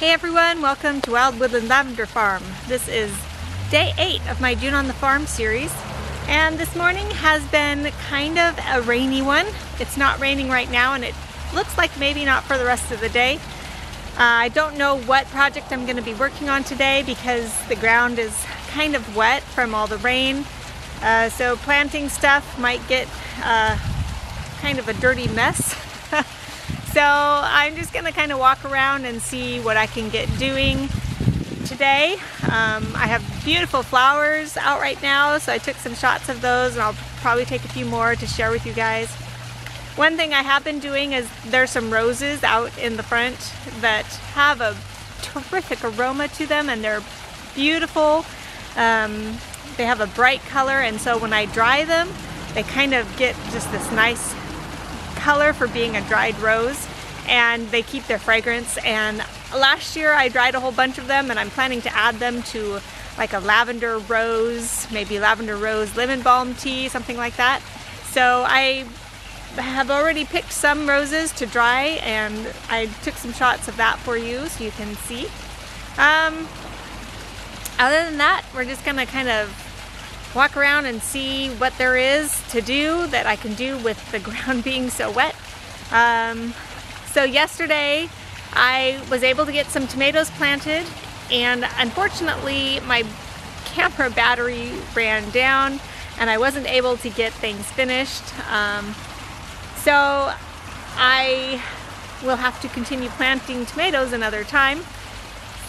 Hey everyone, welcome to Wild Woodland Lavender Farm. This is day 8 of my June on the Farm series, and this morning has been kind of a rainy one. It's not raining right now, and it looks like maybe not for the rest of the day. I don't know what project I'm going to be working on today because the ground is kind of wet from all the rain, so planting stuff might get kind of a dirty mess. So I'm just gonna kind of walk around and see what I can get doing today. I have beautiful flowers out right now, so I took some shots of those, and I'll probably take a few more to share with you guys. One thing I have been doing is there's some roses out in the front that have a terrific aroma to them, and they're beautiful. They have a bright color, and so when I dry them, they kind of get just this nice color for being a dried rose, and they keep their fragrance. And last year I dried a whole bunch of them, and I'm planning to add them to like a lavender rose, maybe lavender rose lemon balm tea, something like that. So I have already picked some roses to dry, and I took some shots of that for you so you can see. Other than that, we're just gonna kind of walk around and see what there is to do that I can do with the ground being so wet. So yesterday I was able to get some tomatoes planted, and unfortunately my camera battery ran down and I wasn't able to get things finished. So I will have to continue planting tomatoes another time.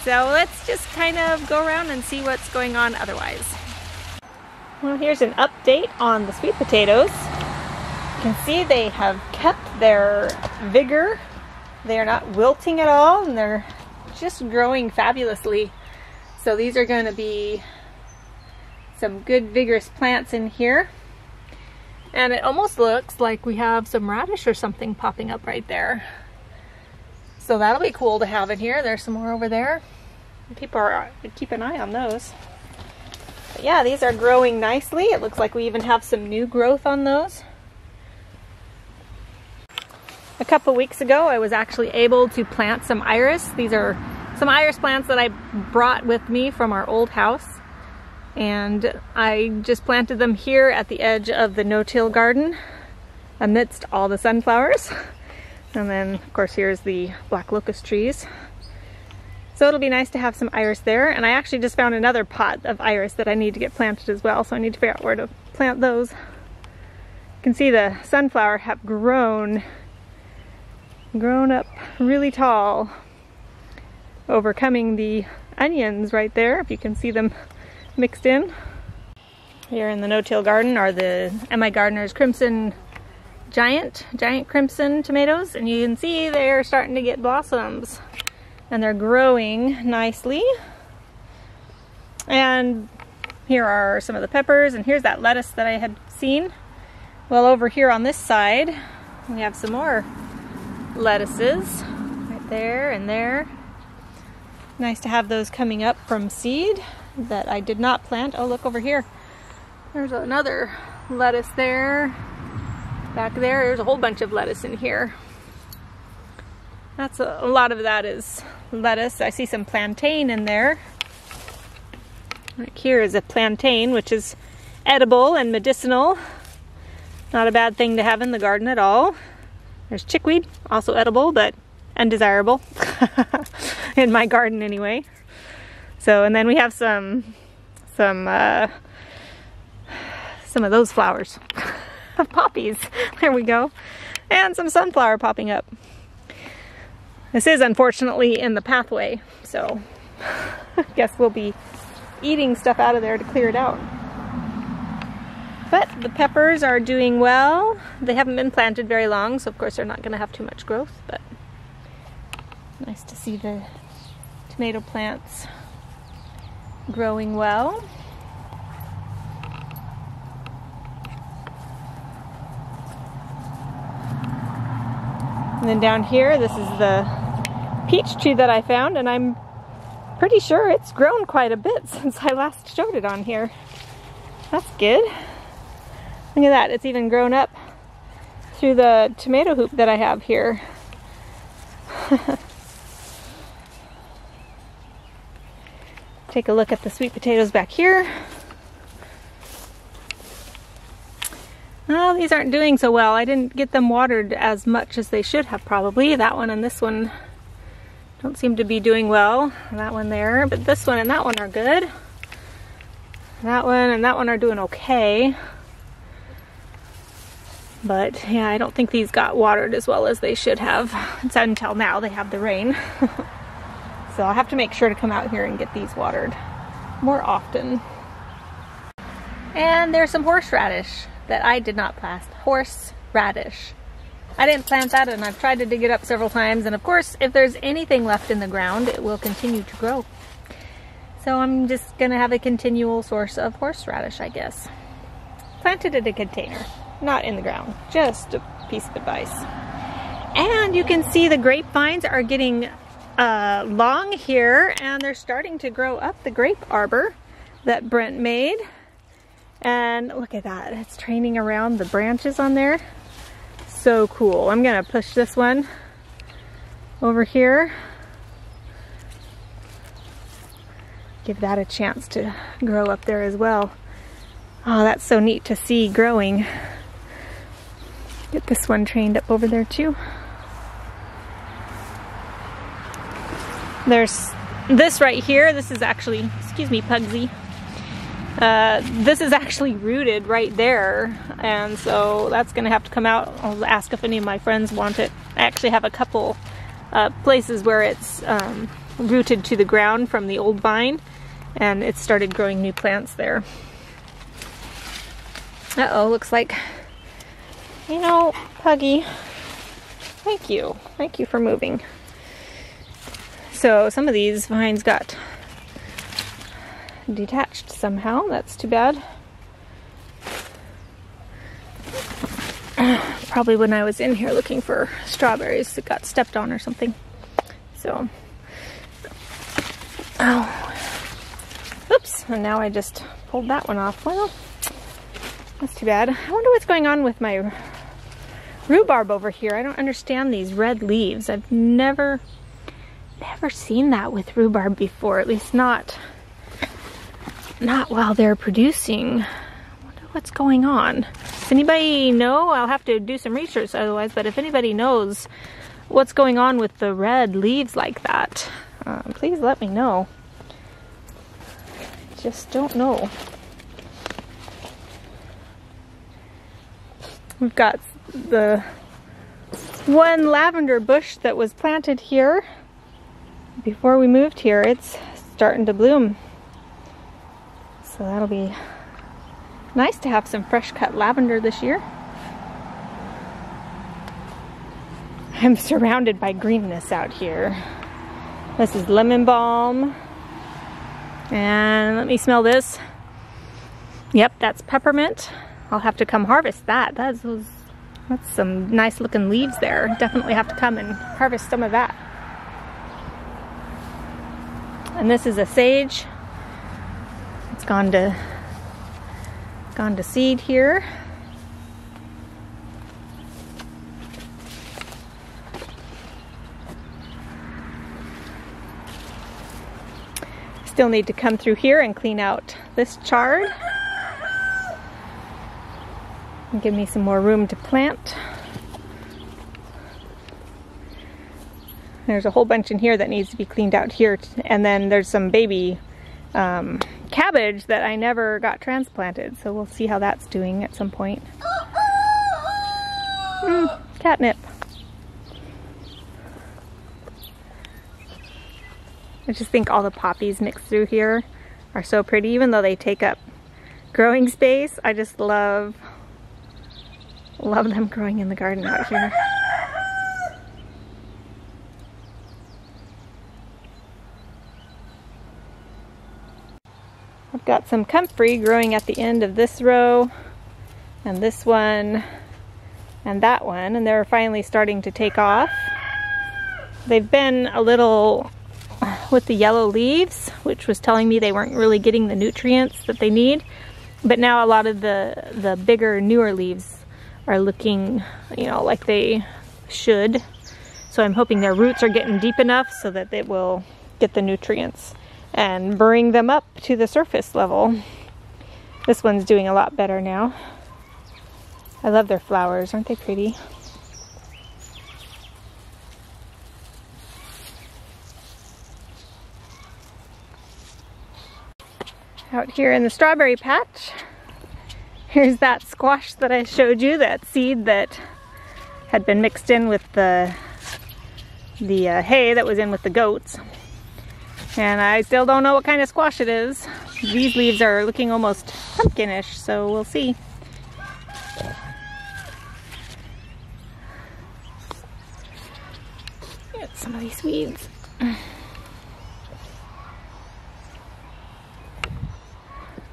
So let's just kind of go around and see what's going on otherwise. Well, here's an update on the sweet potatoes. You can see they have kept their vigor. They are not wilting at all, and they're just growing fabulously. So these are going to be some good vigorous plants in here. And it almost looks like we have some radish or something popping up right there. So that'll be cool to have in here. There's some more over there. People are keep an eye on those. But yeah, these are growing nicely. It looks like we even have some new growth on those. A couple weeks ago, I was actually able to plant some iris. These are some iris plants that I brought with me from our old house. And I just planted them here at the edge of the no-till garden amidst all the sunflowers. And then, of course, here's the black locust trees. So it'll be nice to have some iris there, and I actually just found another pot of iris that I need to get planted as well, so I need to figure out where to plant those. You can see the sunflower have grown up really tall, overcoming the onions right there, if you can see them mixed in. Here in the no-till garden are the MI Gardener's Crimson Giant Crimson tomatoes, and you can see they're starting to get blossoms. And they're growing nicely. And here are some of the peppers, and here's that lettuce that I had seen. Well, over here on this side, we have some more lettuces right there and there. Nice to have those coming up from seed that I did not plant. Oh, look over here. There's another lettuce there. Back there, there's a whole bunch of lettuce in here. That's a lot of that is lettuce. I see some plantain in there. Right here is a plantain, which is edible and medicinal. Not a bad thing to have in the garden at all. There's chickweed, also edible, but undesirable. In my garden anyway. So, and then we have some of those flowers. Poppies, there we go. And some sunflower popping up. This is unfortunately in the pathway, so I guess we'll be eating stuff out of there to clear it out. But the peppers are doing well. They haven't been planted very long, so of course they're not going to have too much growth, but nice to see the tomato plants growing well. And then down here, this is the peach tree that I found, and I'm pretty sure it's grown quite a bit since I last showed it on here. That's good. Look at that, it's even grown up through the tomato hoop that I have here. Take a look at the sweet potatoes back here. Oh, these aren't doing so well. I didn't get them watered as much as they should have probably. That one and this one don't seem to be doing well. That one there, but this one and that one are good. That one and that one are doing okay. But yeah, I don't think these got watered as well as they should have. It's until now they have the rain. So I'll have to make sure to come out here and get these watered more often. And there's some horseradish that I did not plant. Horseradish. I didn't plant that, and I've tried to dig it up several times. And of course, if there's anything left in the ground, it will continue to grow. So I'm just gonna have a continual source of horseradish, I guess. Planted in a container, not in the ground. Just a piece of advice. And you can see the grapevines are getting long here, and they're starting to grow up the grape arbor that Brent made. And look at that, it's training around the branches on there. So cool. I'm gonna push this one over here. Give that a chance to grow up there as well. Oh, that's so neat to see growing. Get this one trained up over there too. There's this right here. This is actually, excuse me, Pugsy. This is actually rooted right there, and so that's gonna have to come out. I'll ask if any of my friends want it. I actually have a couple places where it's rooted to the ground from the old vine, and it started growing new plants there. Uh-oh, looks like, you know, Puggy, thank you. Thank you for moving. So some of these vines got detached somehow. That's too bad. Probably when I was in here looking for strawberries, it got stepped on or something. So, oh, oops, and now I just pulled that one off. Well, that's too bad. I wonder what's going on with my rhubarb over here. I don't understand these red leaves. I've never seen that with rhubarb before, at least not while they're producing. I wonder what's going on. Does anybody know? I'll have to do some research otherwise, but if anybody knows what's going on with the red leaves like that, please let me know. Just don't know. We've got the one lavender bush that was planted here before we moved here. It's starting to bloom. So that'll be nice to have some fresh cut lavender this year. I'm surrounded by greenness out here. This is lemon balm. And let me smell this. Yep, that's peppermint. I'll have to come harvest that. That's some nice looking leaves there. Definitely have to come and harvest some of that. And this is a sage. It's gone to seed here. Still need to come through here and clean out this chard. And give me some more room to plant. There's a whole bunch in here that needs to be cleaned out here, and then there's some baby cabbage that I never got transplanted, so we'll see how that's doing at some point. Catnip. I just think all the poppies mixed through here are so pretty, even though they take up growing space. I just love them growing in the garden out here. I've got some comfrey growing at the end of this row, and this one, and that one, and they're finally starting to take off. They've been a little with the yellow leaves, which was telling me they weren't really getting the nutrients that they need, but now a lot of the bigger, newer leaves are looking, you know, like they should. So I'm hoping their roots are getting deep enough so that they will get the nutrients and bring them up to the surface level. This one's doing a lot better now. I love their flowers, aren't they pretty? Out here in the strawberry patch, here's that squash that I showed you, that seed that had been mixed in with the hay that was in with the goats. And I still don't know what kind of squash it is. These leaves are looking almost pumpkinish, so we'll see. Get some of these weeds.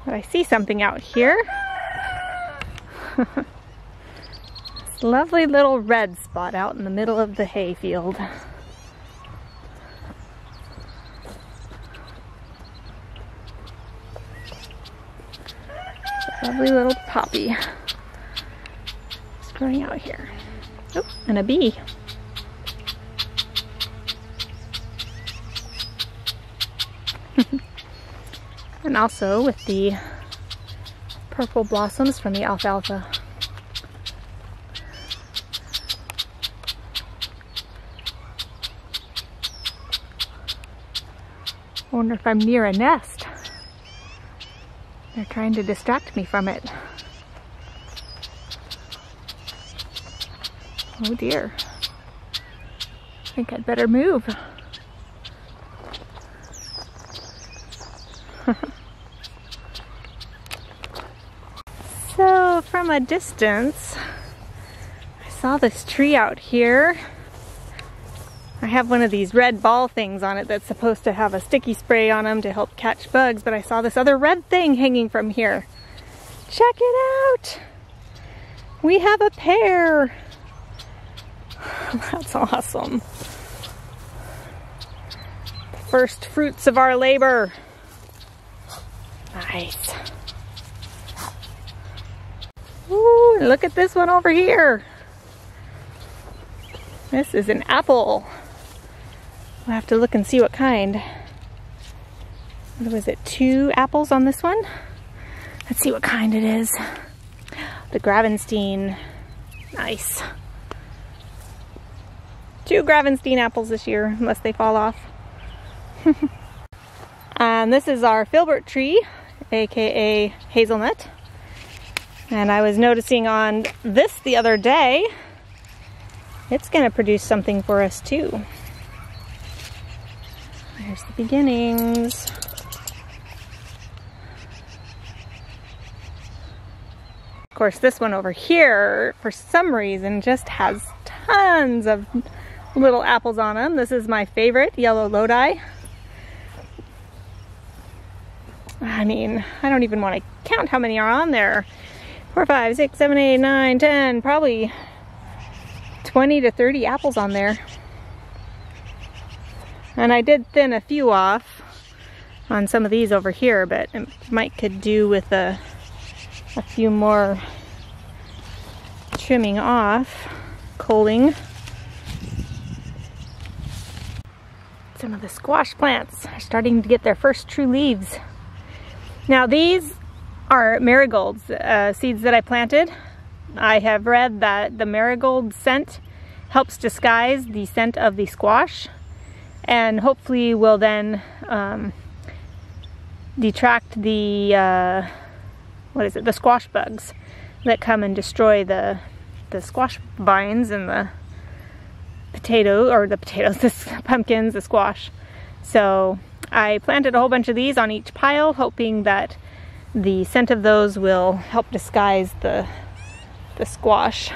But I see something out here. This lovely little red spot out in the middle of the hay field. Lovely little poppy. It's growing out here. Oh, and a bee. And also with the purple blossoms from the alfalfa. I wonder if I'm near a nest. They're trying to distract me from it. Oh dear. I think I'd better move. So from a distance, I saw this tree out here. I have one of these red ball things on it that's supposed to have a sticky spray on them to help catch bugs, but I saw this other red thing hanging from here. Check it out! We have a pear! That's awesome. The first fruits of our labor. Nice. Ooh, look at this one over here. This is an apple. We'll have to look and see what kind. What was it, 2 apples on this one? Let's see what kind it is. The Gravenstein. Nice. 2 Gravenstein apples this year, unless they fall off. And this is our filbert tree, aka hazelnut. And I was noticing on this the other day, it's going to produce something for us too. There's the beginnings. Of course, this one over here, for some reason, just has tons of little apples on them. This is my favorite, yellow Lodi. I mean, I don't even want to count how many are on there. 4, 5, 6, 7, 8, 9, 10, probably 20 to 30 apples on there. And I did thin a few off on some of these over here, but it might could do with a few more trimming off, culling. Some of the squash plants are starting to get their first true leaves. Now these are marigolds, seeds that I planted. I have read that the marigold scent helps disguise the scent of the squash, and hopefully will then detract the the squash bugs that come and destroy the squash vines and the pumpkins, the squash. So I planted a whole bunch of these on each pile, hoping that the scent of those will help disguise the squash.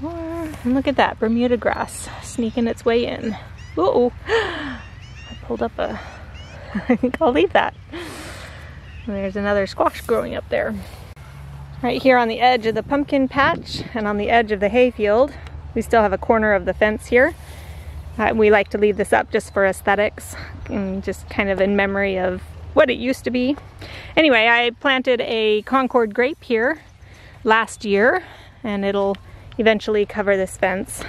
Some more. And look at that Bermuda grass sneaking its way in. Uh-oh. I pulled up a... I think I'll leave that. And there's another squash growing up there. Right here on the edge of the pumpkin patch and on the edge of the hay field, we still have a corner of the fence here. We like to leave this up just for aesthetics and just kind of in memory of what it used to be. Anyway, I planted a Concord grape here last year, and it'll eventually cover this fence.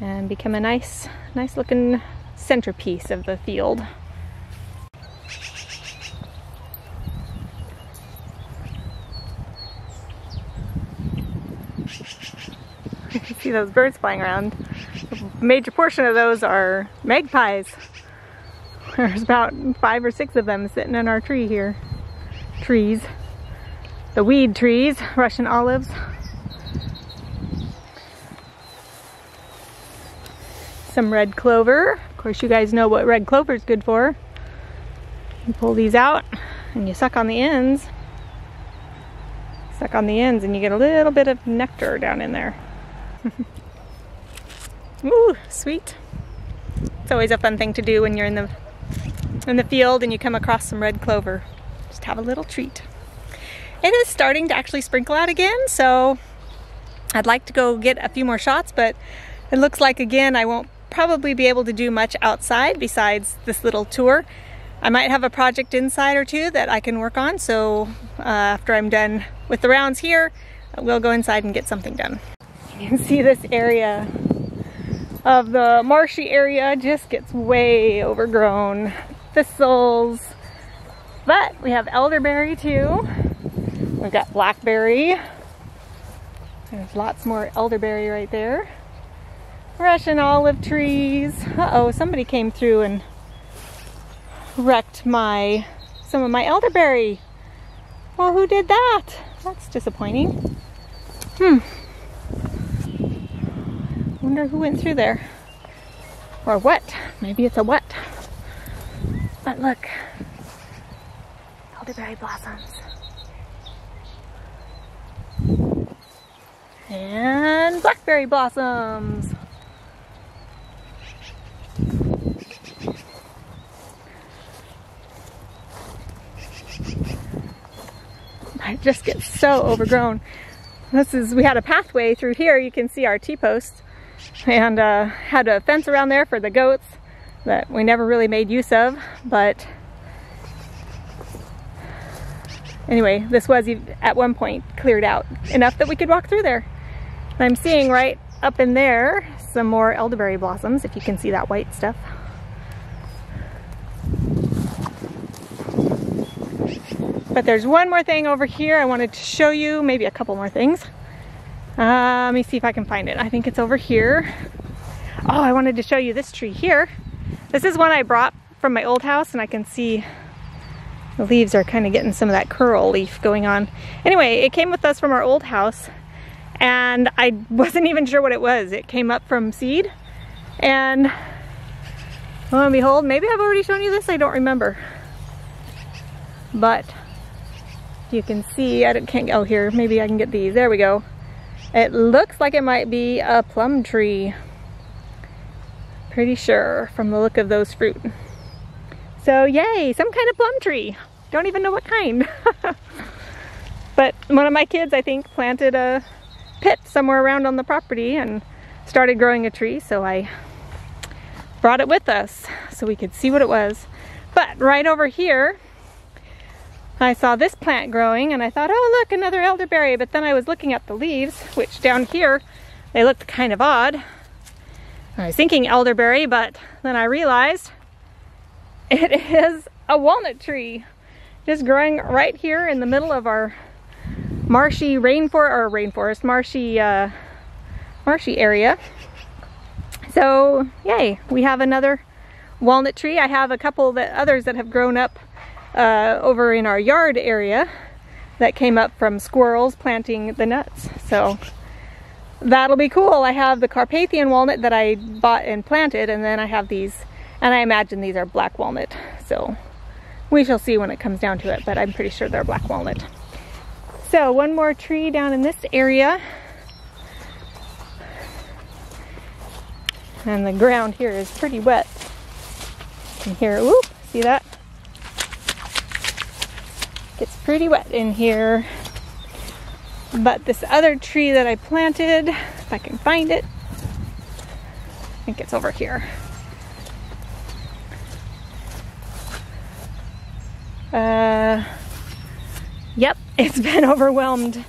and become a nice looking centerpiece of the field. You can see those birds flying around. A major portion of those are magpies. There's about 5 or 6 of them sitting in our tree here. Trees. The weed trees, Russian olives. Some red clover. Of course, you guys know what red clover is good for. You pull these out and you suck on the ends. Suck on the ends and you get a little bit of nectar down in there. Ooh, sweet. It's always a fun thing to do when you're in the field and you come across some red clover. Just have a little treat. It is starting to actually sprinkle out again, so I'd like to go get a few more shots, but it looks like, again, I won't probably be able to do much outside besides this little tour. I might have a project inside or two that I can work on, so after I'm done with the rounds here, we'll go inside and get something done. You can see this area of the marshy area just gets way overgrown. Thistles, but we have elderberry too. We've got blackberry. There's lots more elderberry right there. Russian olive trees. Uh-oh, somebody came through and wrecked some of my elderberry. Well, who did that? That's disappointing. Wonder who went through there. Or what? Maybe it's a what. But look. Elderberry blossoms. And blackberry blossoms. It just gets so overgrown. We had a pathway through here. You can see our T-post, and had a fence around there for the goats that we never really made use of. But anyway, this was at one point cleared out enough that we could walk through there. And I'm seeing right up in there some more elderberry blossoms, if you can see that white stuff. But there's one more thing over here I wanted to show you, maybe a couple more things. Let me see if I can find it. I think it's over here. Oh, I wanted to show you this tree here. This is one I brought from my old house, and I can see the leaves are kind of getting some of that curl leaf going on. Anyway, it came with us from our old house, and I wasn't even sure what it was. It came up from seed, and lo and behold, maybe I've already shown you this, I don't remember. But you can see, oh, here, maybe I can get these. There we go. It looks like it might be a plum tree. Pretty sure from the look of those fruit. So yay, some kind of plum tree. Don't even know what kind. But one of my kids, I think, planted a pit somewhere around on the property and started growing a tree, so I brought it with us so we could see what it was. But right over here, I saw this plant growing and I thought, oh look, another elderberry, but then I was looking at the leaves, which down here, they looked kind of odd. I was thinking elderberry, but then I realized it is a walnut tree. Just growing right here in the middle of our marshy marshy area. So yay, we have another walnut tree. I have a couple others that have grown up over in our yard area that came up from squirrels planting the nuts, so that'll be cool. I have the Carpathian walnut that I bought and planted, and then I have these, and I imagine these are black walnut, so we shall see when it comes down to it, but I'm pretty sure they're black walnut. So one more tree down in this area, and the ground here is pretty wet. And here, whoop, see that? It's pretty wet in here, but this other tree that I planted, if I can find it, I think it's over here. Yep, it's been overwhelmed.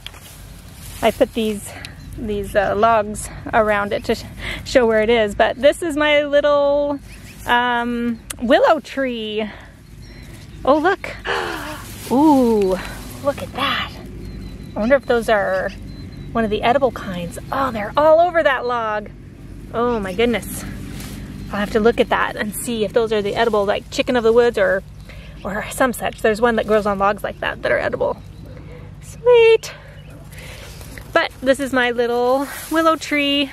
I put these logs around it to show where it is, but this is my little willow tree. Oh, look. Ooh, look at that. I wonder if those are one of the edible kinds. Oh, they're all over that log. Oh my goodness. I'll have to look at that and see if those are the edible, like chicken of the woods or some such. There's one that grows on logs like that that are edible. Sweet. But this is my little willow tree,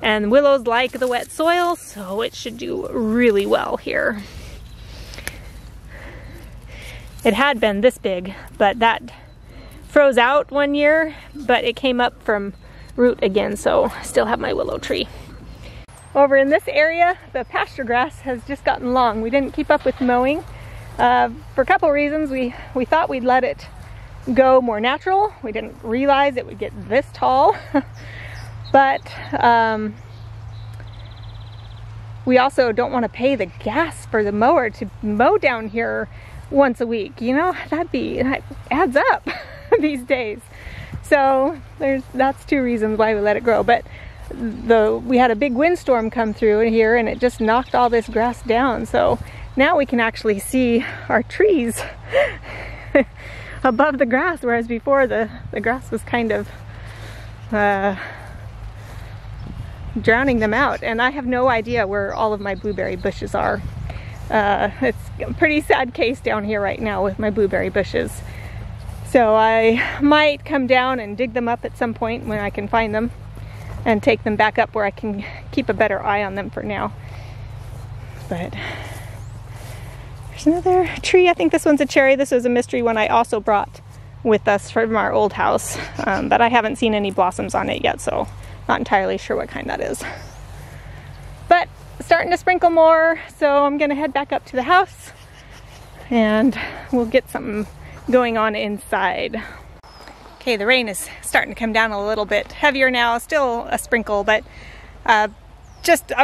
and willows like the wet soil, so it should do really well here. It had been this big, but that froze out one year, but it came up from root again, so still have my willow tree. Over in this area, the pasture grass has just gotten long. We didn't keep up with mowing for a couple reasons. We thought we'd let it go more natural. We didn't realize it would get this tall. But we also don't want to pay the gas for the mower to mow down here once a week. You know, that adds up these days. So that's two reasons why we let it grow. But we had a big windstorm come through in here, and it just knocked all this grass down. So now we can actually see our trees above the grass, whereas before the grass was kind of drowning them out. And I have no idea where all of my blueberry bushes are. It's a pretty sad case down here right now with my blueberry bushes. So I might come down and dig them up at some point when I can find them and take them back up where I can keep a better eye on them for now. But there's another tree. I think this one's a cherry. This was a mystery one I also brought with us from our old house, but I haven't seen any blossoms on it yet, so not entirely sure what kind that is. But starting to sprinkle more, so I'm gonna head back up to the house and we'll get something going on inside. Okay, the rain is starting to come down a little bit heavier now, still a sprinkle, but I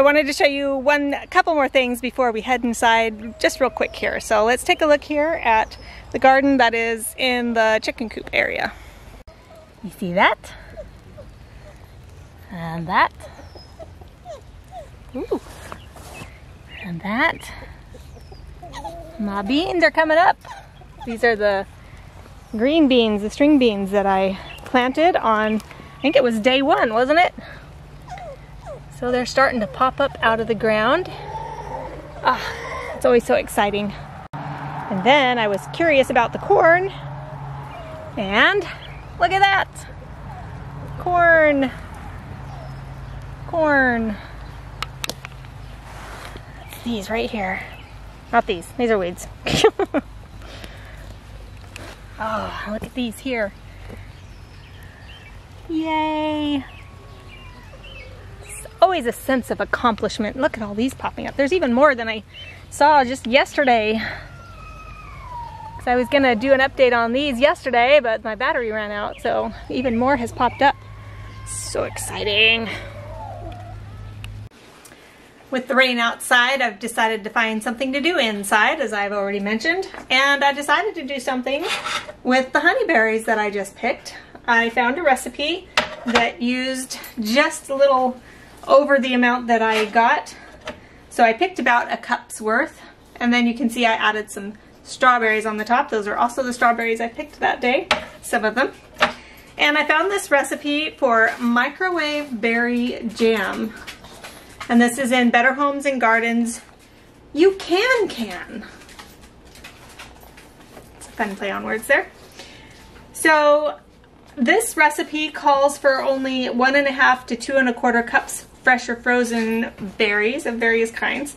wanted to show you a couple more things before we head inside, just real quick here. So let's take a look here at the garden that is in the chicken coop area. You see that? And that. Ooh. And that. My beans are coming up. These are the green beans, the string beans that I planted on, I think it was day one, wasn't it? So they're starting to pop up out of the ground. Ah, it's always so exciting. And then I was curious about the corn, and look at that. Corn. Corn. It's these right here. Not these. These are weeds. Oh, look at these here. Yay. It's always a sense of accomplishment. Look at all these popping up. There's even more than I saw just yesterday. Because I was going to do an update on these yesterday, but my battery ran out, so even more has popped up. So exciting. With the rain outside, I've decided to find something to do inside, as I've already mentioned, and I decided to do something with the honeyberries that I just picked. I found a recipe that used just a little over the amount that I got, so I picked about a cup's worth, and then you can see I added some strawberries on the top. Those are also the strawberries I picked that day, some of them. And I found this recipe for microwave berry jam. And this is in Better Homes and Gardens. You can. It's a fun play on words there. So this recipe calls for only 1.5 to 2.25 cups fresh or frozen berries of various kinds.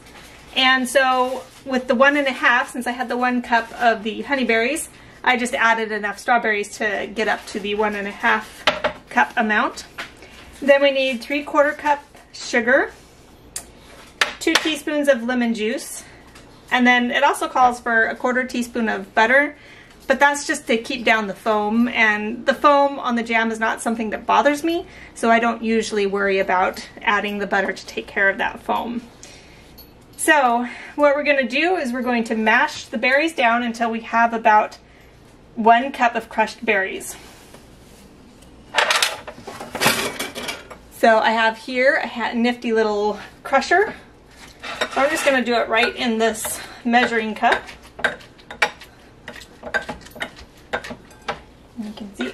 And so with the 1.5, since I had the 1 cup of the honeyberries, I just added enough strawberries to get up to the 1.5 cup amount. Then we need 3/4 cup sugar, 2 teaspoons of lemon juice, and then it also calls for a 1/4 teaspoon of butter, but that's just to keep down the foam, and the foam on the jam is not something that bothers me, so I don't usually worry about adding the butter to take care of that foam. So what we're going to do is we're going to mash the berries down until we have about 1 cup of crushed berries. So I have here a nifty little crusher. So I'm just going to do it right in this measuring cup. You can see.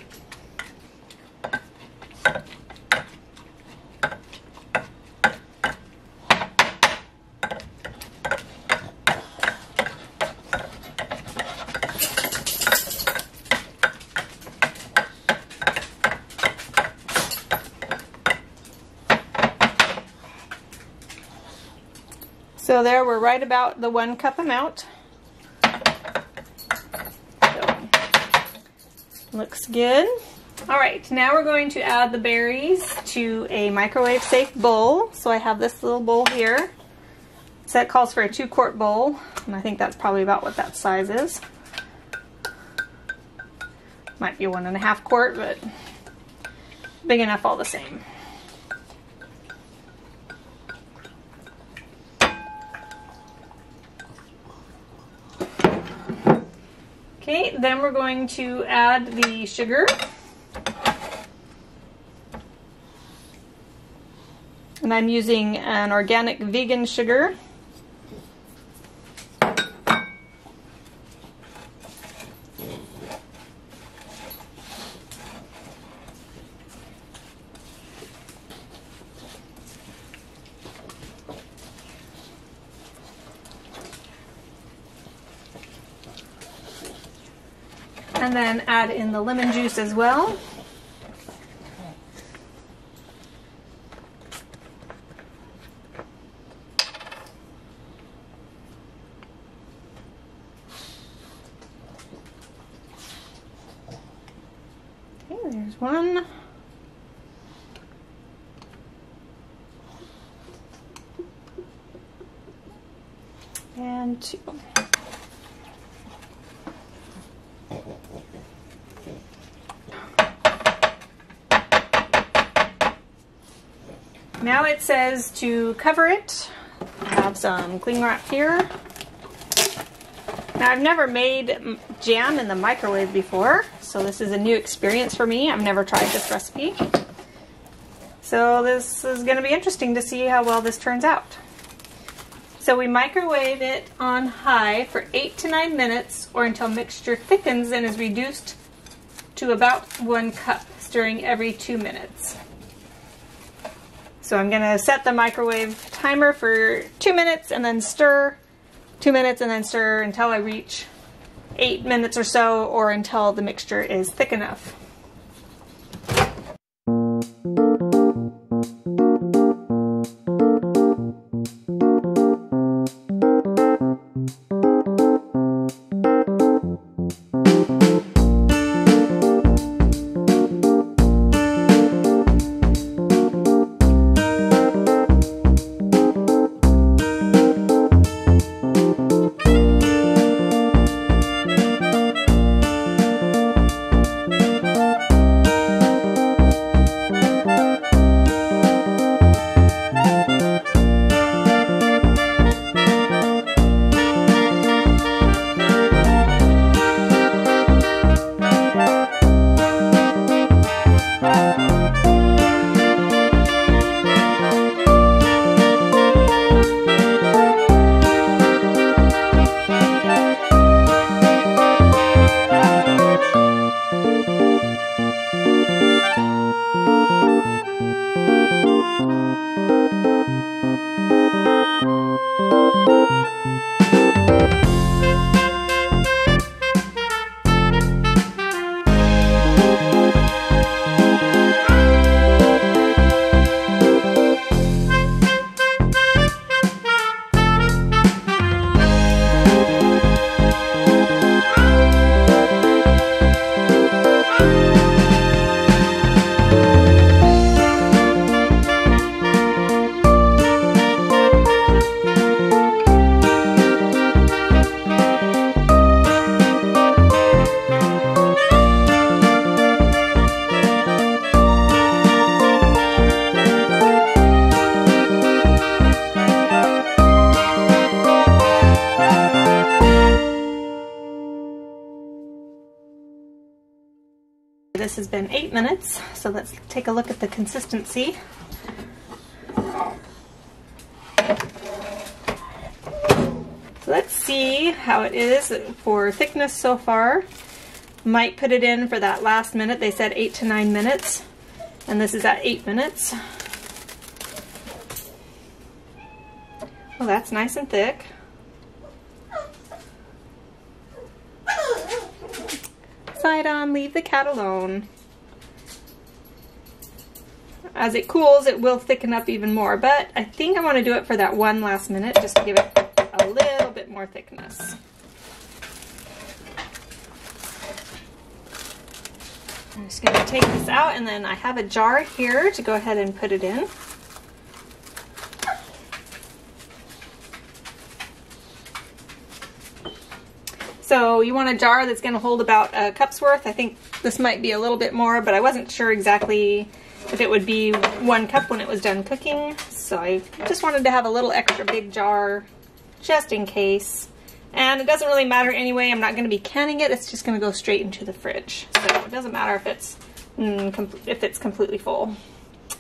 So there, we're right about the 1 cup amount. So, looks good. All right, now we're going to add the berries to a microwave safe bowl. So I have this little bowl here. So that calls for a 2-quart bowl, and I think that's probably about what that size is. Might be 1.5 quart, but big enough all the same. Okay, then we're going to add the sugar. And I'm using an organic vegan sugar. And then add in the lemon juice as well. Okay, there's one. And two. Now it says to cover it. I have some cling wrap here. Now I've never made jam in the microwave before, so this is a new experience for me. I've never tried this recipe. So this is going to be interesting to see how well this turns out. So we microwave it on high for 8 to 9 minutes or until mixture thickens and is reduced to about 1 cup, stirring every 2 minutes. So I'm gonna set the microwave timer for 2 minutes and then stir, 2 minutes and then stir until I reach 8 minutes or so, or until the mixture is thick enough. This has been 8 minutes, so let's take a look at the consistency. So let's see how it is for thickness so far. Might put it in for that last minute. They said 8 to 9 minutes, and this is at 8 minutes. Well, that's nice and thick. Side on, leave the cat alone. As it cools, it will thicken up even more, but I think I want to do it for that one last minute just to give it a little bit more thickness. I'm just going to take this out, and then I have a jar here to go ahead and put it in. So you want a jar that's going to hold about a cup's worth. I think this might be a little bit more, but I wasn't sure exactly if it would be 1 cup when it was done cooking. So I just wanted to have a little extra big jar just in case. And it doesn't really matter anyway. I'm not going to be canning it. It's just going to go straight into the fridge. So it doesn't matter if it's completely full.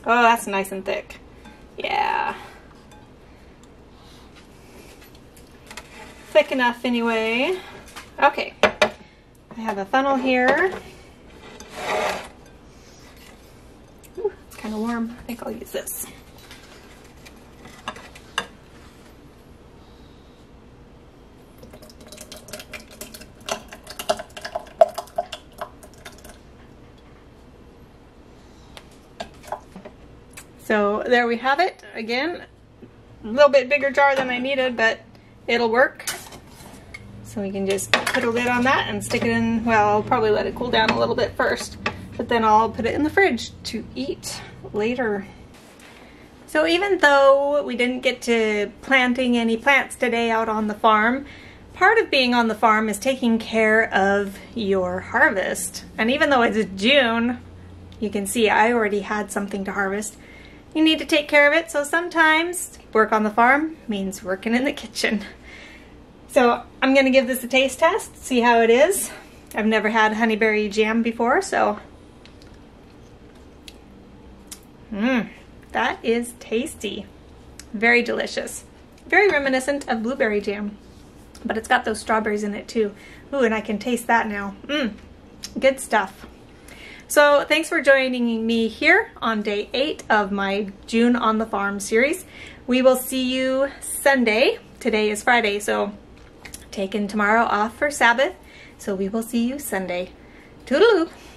Oh, that's nice and thick. Yeah. Thick enough anyway. Okay, I have a funnel here. Ooh, it's kind of warm. I think I'll use this. So there we have it. Again, a little bit bigger jar than I needed, but it'll work. So we can just put a lid on that and stick it in. Well, I'll probably let it cool down a little bit first, but then I'll put it in the fridge to eat later. So even though we didn't get to planting any plants today out on the farm, part of being on the farm is taking care of your harvest. And even though it's June, you can see I already had something to harvest. You need to take care of it, so sometimes work on the farm means working in the kitchen. So I'm going to give this a taste test, see how it is. I've never had honeyberry jam before, so. That is tasty. Very delicious. Very reminiscent of blueberry jam, but it's got those strawberries in it too. Ooh, and I can taste that now. Good stuff. So thanks for joining me here on day 8 of my June on the Farm series. We will see you Sunday. Today is Friday, so taking tomorrow off for Sabbath, so we will see you Sunday. Toodaloo!